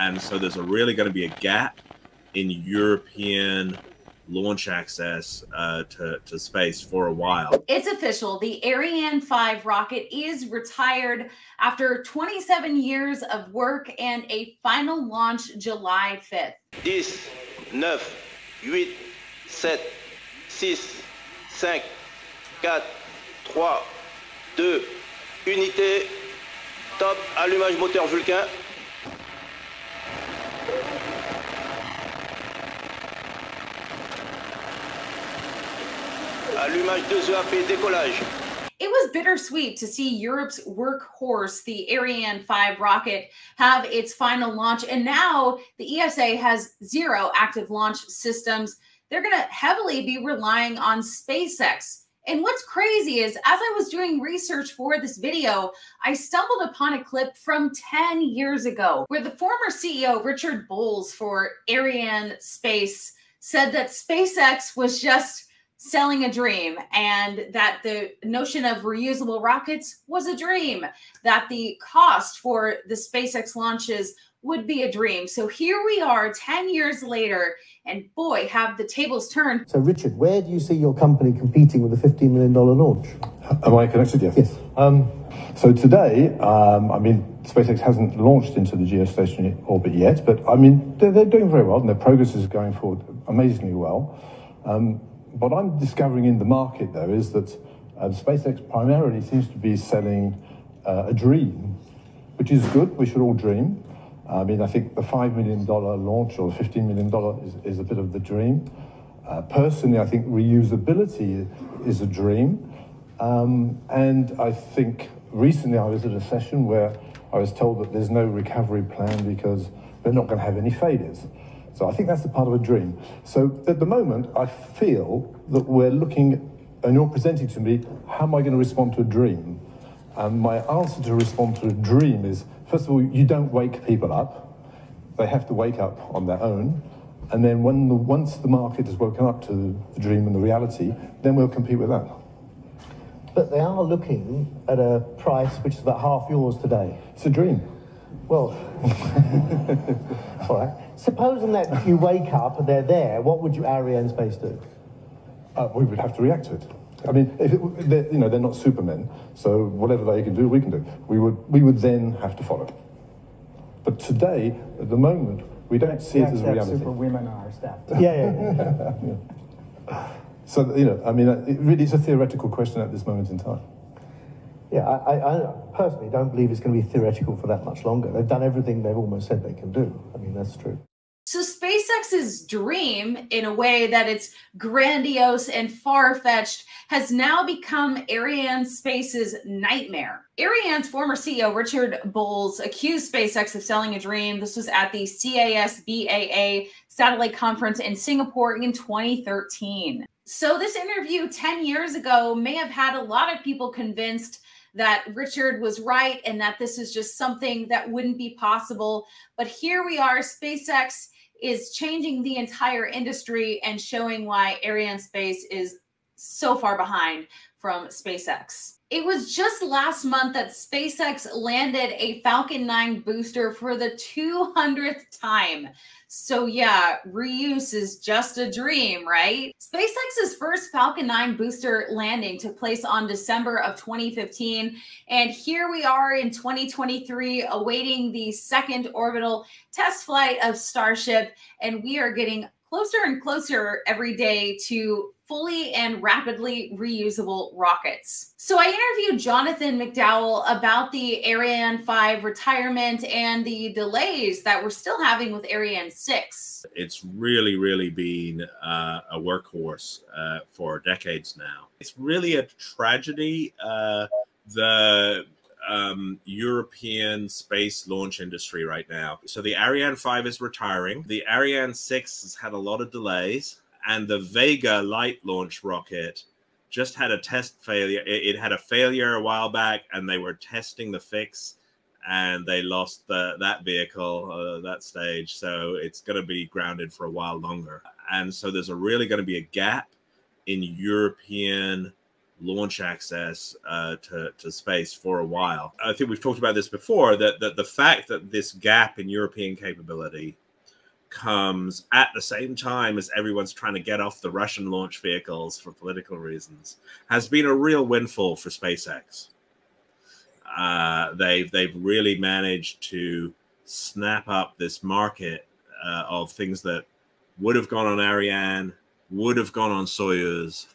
and so there's really going to be a gap in European launch access to space for a while. It's official. The Ariane 5 rocket is retired after 27 years of work and a final launch July 5th. 10, 9, 8, 7, 6, 5, 4, 3, 2, unité, top, allumage moteur Vulcain. It was bittersweet to see Europe's workhorse, the Ariane 5 rocket, have its final launch. And now the ESA has 0 active launch systems. They're going to heavily be relying on SpaceX. And what's crazy is, as I was doing research for this video, I stumbled upon a clip from 10 years ago where the former CEO, Richard Bowles, for Arianespace said that SpaceX was just selling a dream, and that the notion of reusable rockets was a dream, that the cost for the SpaceX launches would be a dream. So here we are 10 years later, and boy, have the tables turned. So Richard, where do you see your company competing with a $15 million launch? Am I connected? Yes. Yes. So today, I mean, SpaceX hasn't launched into the geostationary orbit yet, but I mean, they're doing very well, and their progress is going forward amazingly well. What I'm discovering in the market, though, is that SpaceX primarily seems to be selling a dream, which is good. We should all dream. I mean, I think the $5 million launch or the $15 million is a bit of the dream. Personally, I think reusability is a dream. And I think recently I was at a session where I was told that there's no recovery plan because they're not going to have any failures. So I think that's the part of a dream. So at the moment, I feel that we're looking, and you're presenting to me, how am I going to respond to a dream? And my answer to respond to a dream is, first of all, you don't wake people up. They have to wake up on their own. And then once the market has woken up to the dream and the reality, then we'll compete with that. But they are looking at a price which is about half yours today. It's a dream. Well, all right. Supposing that you wake up and they're there, what would you Arianespace do? We would have to react to it. I mean, you know, they're not supermen, so whatever they can do, we can do. We would then have to follow. But today, at the moment, we don't see it as reality. Superwomen on our staff. Yeah. So you know, I mean, it really is a theoretical question at this moment in time. Yeah, I personally don't believe it's going to be theoretical for that much longer. They've done everything they've almost said they can do. I mean, that's true. So SpaceX's dream, in a way that it's grandiose and far-fetched, has now become Arianespace's nightmare. Ariane's former CEO, Richard Bowles, accused SpaceX of selling a dream. This was at the CASBAA satellite conference in Singapore in 2013. So this interview 10 years ago may have had a lot of people convinced that Richard was right and that this is just something that wouldn't be possible. But here we are, SpaceX is changing the entire industry and showing why Arianespace is so far behind from SpaceX. It was just last month that SpaceX landed a Falcon 9 booster for the 200th time. So yeah, reuse is just a dream, right? SpaceX's first Falcon 9 booster landing took place on December of 2015. And here we are in 2023 awaiting the second orbital test flight of Starship. And we are getting closer and closer every day to fully and rapidly reusable rockets. So I interviewed Jonathan McDowell about the Ariane 5 retirement and the delays that we're still having with Ariane 6. It's really, really been a workhorse for decades now. It's really a tragedy, the European space launch industry right now. So the Ariane 5 is retiring. The Ariane 6 has had a lot of delays. And the Vega light launch rocket just had a test failure. It had a failure a while back, and they were testing the fix, and they lost that vehicle, that stage. So it's going to be grounded for a while longer. And so there's really going to be a gap in European launch access to space for a while. I think we've talked about this before, that the fact that this gap in European capability comes at the same time as everyone's trying to get off the Russian launch vehicles for political reasons has been a real windfall for SpaceX. They've really managed to snap up this market of things that would have gone on Ariane, would have gone on Soyuz.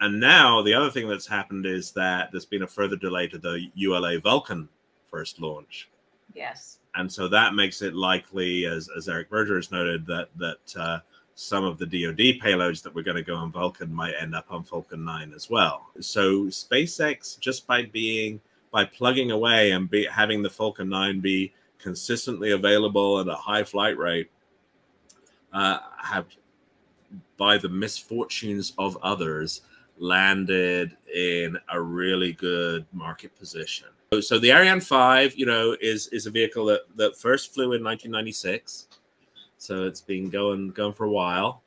And now the other thing that's happened is that there's been a further delay to the ULA Vulcan first launch. Yes. And so that makes it likely, as Eric Berger has noted, that some of the DoD payloads that were going to go on Vulcan might end up on Falcon 9 as well. So SpaceX, just by plugging away and having the Falcon 9 be consistently available at a high flight rate, have, by the misfortunes of others, landed in a really good market position. So the Ariane 5, you know, is a vehicle that first flew in 1996. So it's been going for a while.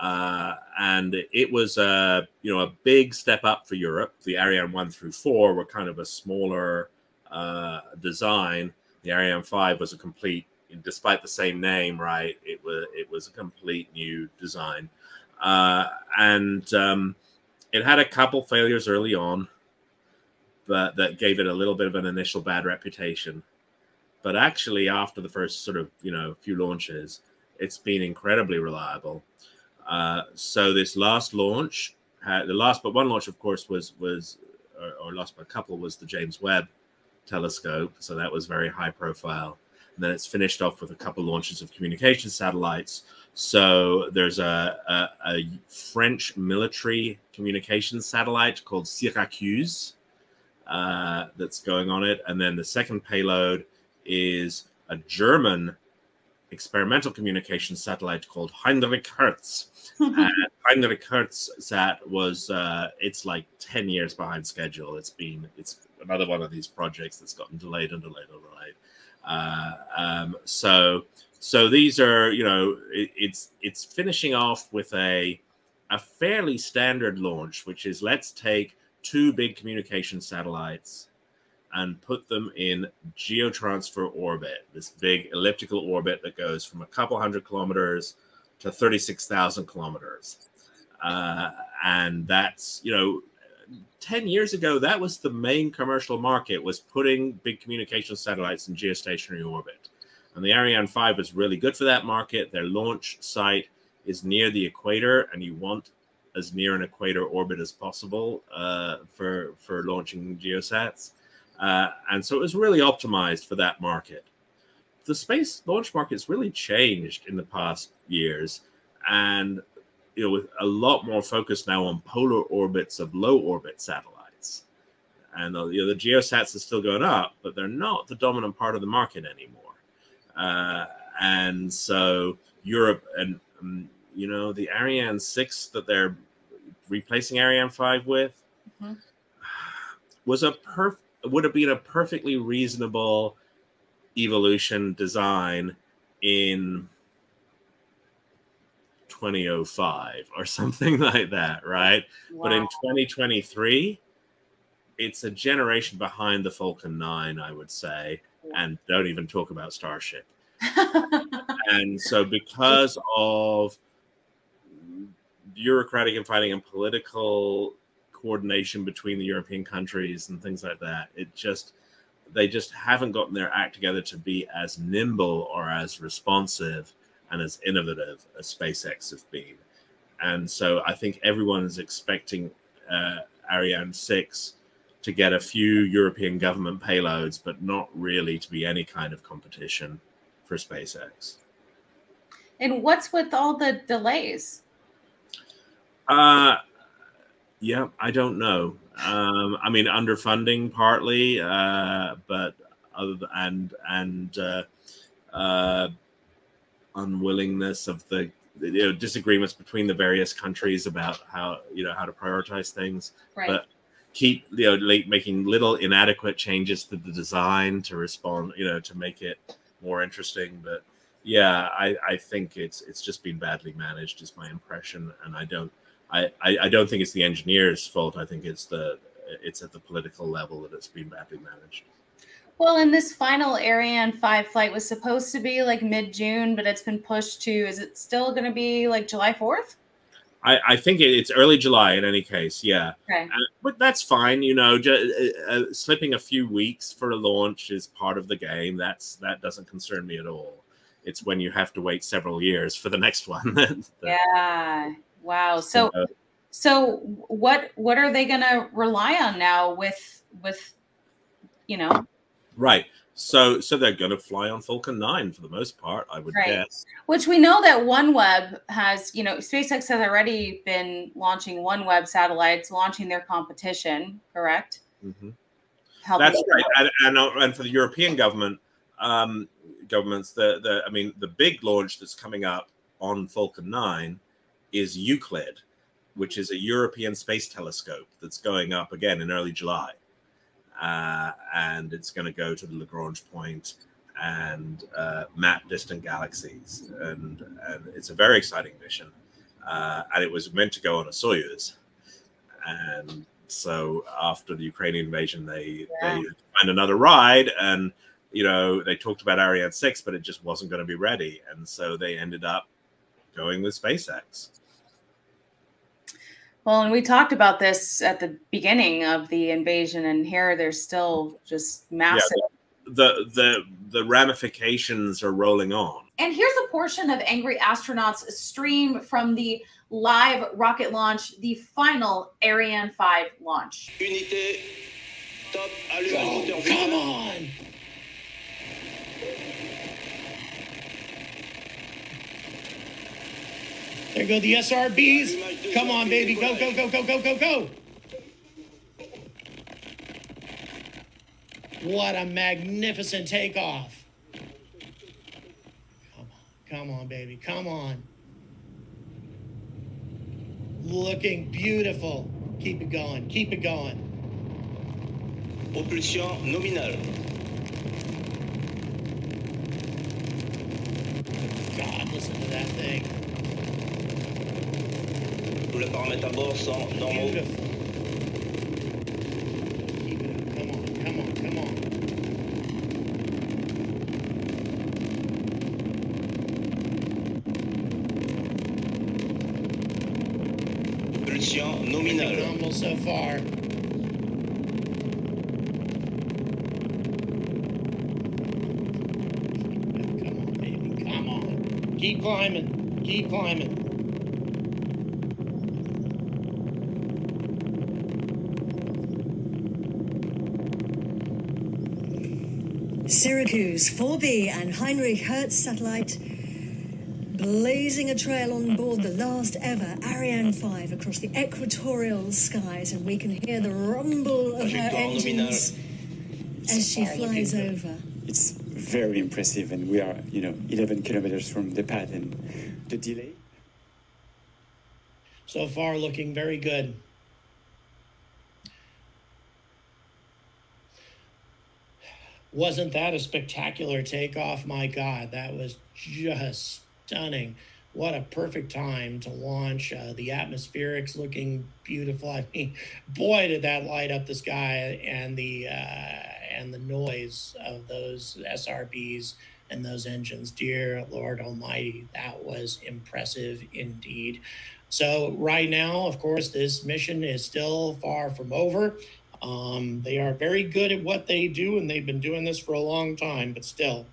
And it was, you know, a big step up for Europe. The Ariane 1 through 4 were kind of a smaller design. The Ariane 5 was a complete, despite the same name, right, it was a complete new design. And it had a couple failures early on, but that gave it a little bit of an initial bad reputation. But actually, after the first sort of, you know, few launches, it's been incredibly reliable. So this last launch, the last but one launch, of course, or last but a couple, was the James Webb telescope. So that was very high profile. And then it's finished off with a couple launches of communication satellites. So there's a French military communication satellite called Syracuse. That's going on it. And then the second payload is a German experimental communication satellite called Heinrich Hertz. And Heinrich Hertz sat was, it's like 10 years behind schedule. It's another one of these projects that's gotten delayed and delayed and delayed. So these are, you know, it's finishing off with a fairly standard launch, which is let's take two big communication satellites and put them in geotransfer orbit, this big elliptical orbit that goes from a couple hundred kilometers to 36,000 kilometers. And that's, you know, 10 years ago, that was the main commercial market, was putting big communication satellites in geostationary orbit. And the Ariane 5 is really good for that market. Their launch site is near the equator, and you want as near an equator orbit as possible for launching geosats. And so it was really optimized for that market. The space launch market's really changed in the past years. And, you know, with a lot more focus now on polar orbits of low orbit satellites. And, you know, the geosats are still going up, but they're not the dominant part of the market anymore. And so Europe and, you know, the Ariane 6 that they're replacing Ariane 5 with, mm-hmm, would have been a perfectly reasonable evolution design in 2005 or something like that, right? Wow. But in 2023, it's a generation behind the Falcon 9, I would say, and don't even talk about Starship. And so because of bureaucratic and fighting and political coordination between the European countries and things like that, they just haven't gotten their act together to be as nimble or as responsive and as innovative as SpaceX have been. And so I think everyone is expecting Ariane 6 to get a few European government payloads, but not really to be any kind of competition for SpaceX. And what's with all the delays? Yeah, I don't know. I mean, underfunding partly, but other than, and unwillingness of the, you know, disagreements between the various countries about how, you know, how to prioritize things. Right. But keep, you know, making little inadequate changes to the design to respond, you know, to make it more interesting. But yeah, I think it's just been badly managed is my impression. And I don't I don't think it's the engineers' fault. I think it's at the political level that it's been badly managed. Well, and this final Ariane 5 flight was supposed to be like mid-June, but it's been pushed to, is it still going to be like July 4th? I think it's early July in any case, yeah. Okay. But that's fine, you know, slipping a few weeks for a launch is part of the game. That doesn't concern me at all. It's when you have to wait several years for the next one. Yeah. Wow. So, so what are they going to rely on now with, you know? Right. So they're going to fly on Falcon 9 for the most part, I would guess. Which we know that OneWeb has, you know, SpaceX has already been launching OneWeb satellites, launching their competition, correct? Mm-hmm. That's right. And for the European government, governments, I mean, the big launch that's coming up on Falcon 9 is Euclid, which is a European space telescope that's going up again in early July. And it's going to go to the Lagrange point and map distant galaxies. And it's a very exciting mission. And it was meant to go on a Soyuz. And so after the Ukrainian invasion, they find another ride. And, you know, they talked about Ariane 6, but it just wasn't going to be ready. And so they ended up going with SpaceX. Well, and we talked about this at the beginning of the invasion, and here there's still just massive. Yeah, the ramifications are rolling on. And here's a portion of Angry Astronauts stream from the live rocket launch, the final Ariane 5 launch. Unité, top, oh, come on! There go the SRBs. Come on, baby. Go, go, go, go, go, go, go. What a magnificent takeoff. Come on, come on, baby. Come on. Looking beautiful. Keep it going. Keep it going. Propulsion nominal. God, listen to that thing. The parameters à bord sont normaux. Keep it up. Come on, come on, come on. Propulsion nominal. Normal so far. Come on, baby, come on. Keep climbing, keep climbing. Syracuse 4B and Heinrich Hertz satellite blazing a trail on board the last ever Ariane 5 across the equatorial skies, and we can hear the rumble of her engines as she flies over. It's very impressive, and we are, you know, 11 kilometers from the pad and the delay. So far looking very good. Wasn't that a spectacular takeoff? My God, that was just stunning. What a perfect time to launch. The atmospherics looking beautiful. I mean, boy, did that light up the sky, and the noise of those SRBs and those engines. Dear Lord Almighty, that was impressive indeed. So right now, of course, this mission is still far from over. They are very good at what they do, and they've been doing this for a long time, but still,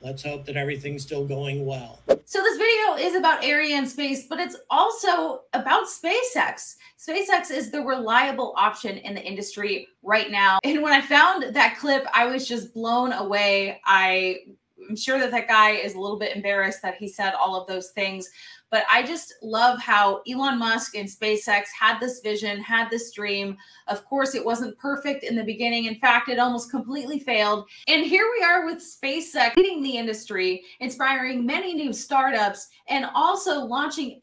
let's hope that everything's still going well. So this video is about Arianespace, but it's also about SpaceX. SpaceX is the reliable option in the industry right now. And when I found that clip, I was just blown away. I'm sure that that guy is a little bit embarrassed that he said all of those things, but I just love how Elon Musk and SpaceX had this vision, had this dream. Of course, it wasn't perfect in the beginning. In fact, it almost completely failed. And here we are with SpaceX leading the industry, inspiring many new startups, and also launching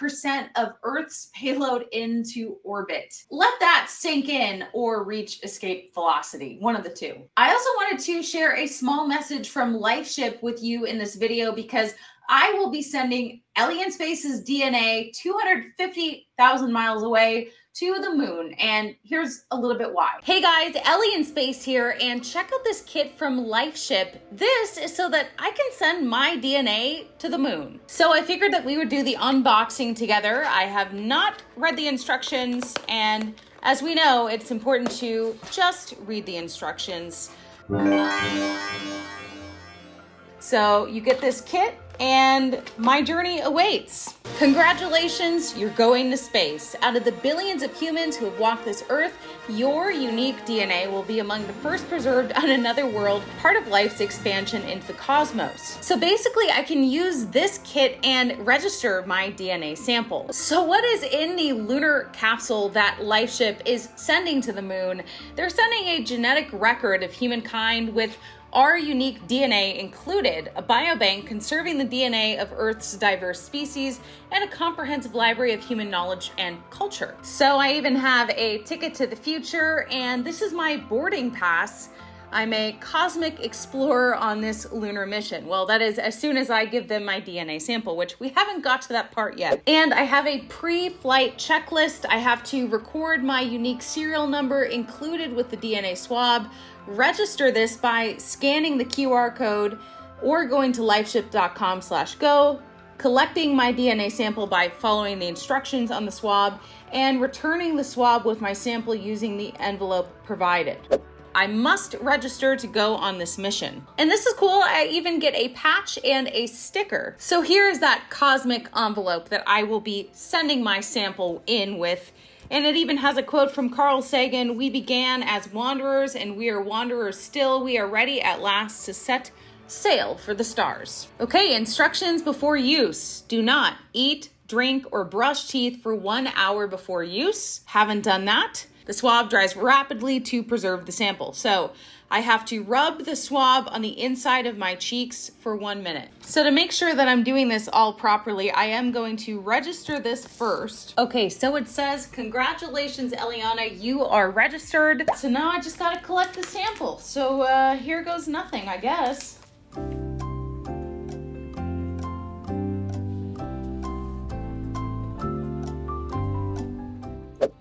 80% of Earth's payload into orbit. Let that sink in or reach escape velocity, one of the two. I also wanted to share a small message from LifeShip with you in this video, because I will be sending Arianespace's DNA 250,000 miles away to the moon, and here's a little bit why. Hey guys, Arianespace here, and check out this kit from LifeShip. This is so that I can send my DNA to the moon. So I figured that we would do the unboxing together. I have not read the instructions, and as we know, it's important to just read the instructions. So you get this kit, and my journey awaits. Congratulations, you're going to space. Out of the billions of humans who have walked this earth, your unique DNA will be among the first preserved on another world, part of life's expansion into the cosmos. So basically, I can use this kit and register my DNA sample. So what is in the lunar capsule that LifeShip is sending to the moon? They're sending a genetic record of humankind with our unique DNA included, a biobank conserving the DNA of Earth's diverse species, and a comprehensive library of human knowledge and culture. So I even have a ticket to the future, and this is my boarding pass. I'm a cosmic explorer on this lunar mission. Well, that is as soon as I give them my DNA sample, which we haven't got to that part yet. And I have a pre-flight checklist. I have to record my unique serial number included with the DNA swab, register this by scanning the QR code or going to lifeship.com/go, collecting my DNA sample by following the instructions on the swab, and returning the swab with my sample using the envelope provided. I must register to go on this mission. And this is cool, I even get a patch and a sticker. So here's that cosmic envelope that I will be sending my sample in with. And it even has a quote from Carl Sagan, "We began as wanderers and we are wanderers still. We are ready at last to set sail for the stars." Okay, instructions before use. Do not eat, drink, or brush teeth for 1 hour before use. Haven't done that. The swab dries rapidly to preserve the sample. So I have to rub the swab on the inside of my cheeks for 1 minute. So to make sure that I'm doing this all properly, I am going to register this first. Okay, so it says, "Congratulations, Eliana, you are registered." So now I just gotta collect the sample. So here goes nothing, I guess.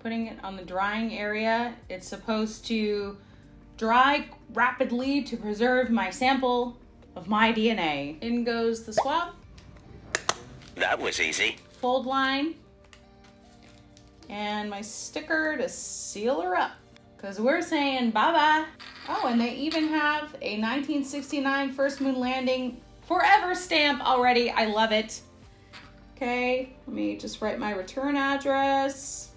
Putting it on the drying area. It's supposed to dry rapidly to preserve my sample of my DNA. In goes the swab. That was easy. Fold line. And my sticker to seal her up. Because we're saying bye-bye. Oh, and they even have a 1969 first moon landing forever stamp already. I love it. Okay, let me just write my return address.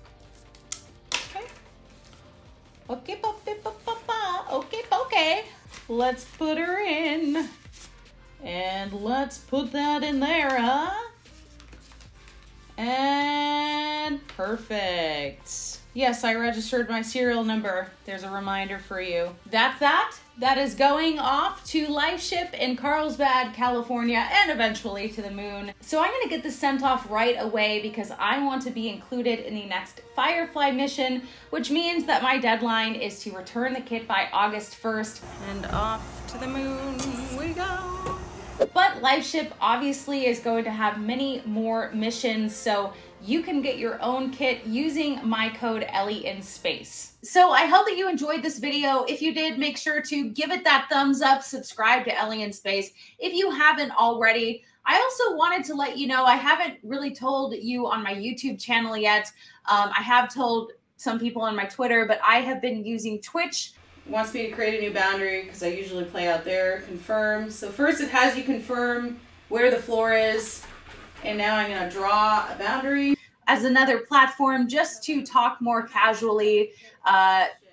Okay, okay, okay. Let's put her in. And let's put that in there, huh? And perfect. Yes, I registered my serial number. There's a reminder for you. That's that. That is going off to LifeShip in Carlsbad, California, and eventually to the moon. So I'm gonna get this sent off right away because I want to be included in the next Firefly mission, which means that my deadline is to return the kit by August 1st. And off to the moon we go. But LifeShip obviously is going to have many more missions, so you can get your own kit using my code Arianespace. So I hope that you enjoyed this video. If you did, make sure to give it that thumbs up, subscribe to Arianespace if you haven't already. I also wanted to let you know, I haven't really told you on my YouTube channel yet. I have told some people on my Twitter, but I have been using Twitch. It wants me to create a new boundary because I usually play out there. Confirm. So first it has you confirm where the floor is. And now I'm gonna draw a boundary. As another platform just to talk more casually,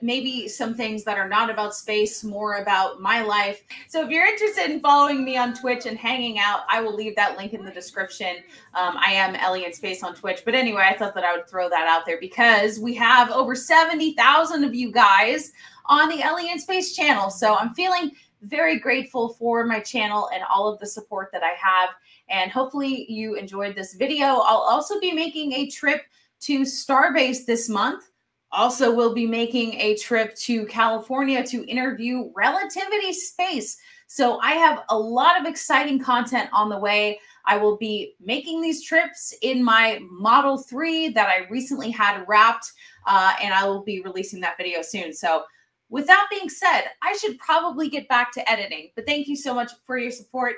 maybe some things that are not about space, more about my life. So if you're interested in following me on Twitch and hanging out, I will leave that link in the description. I am Arianespace on Twitch. But anyway, I thought that I would throw that out there because we have over 70,000 of you guys on the Arianespace channel. So I'm feeling very grateful for my channel and all of the support that I have. And hopefully you enjoyed this video. I'll also be making a trip to Starbase this month. Also, we'll be making a trip to California to interview Relativity Space. So I have a lot of exciting content on the way. I will be making these trips in my Model 3 that I recently had wrapped, and I will be releasing that video soon. So with that being said, I should probably get back to editing, but thank you so much for your support,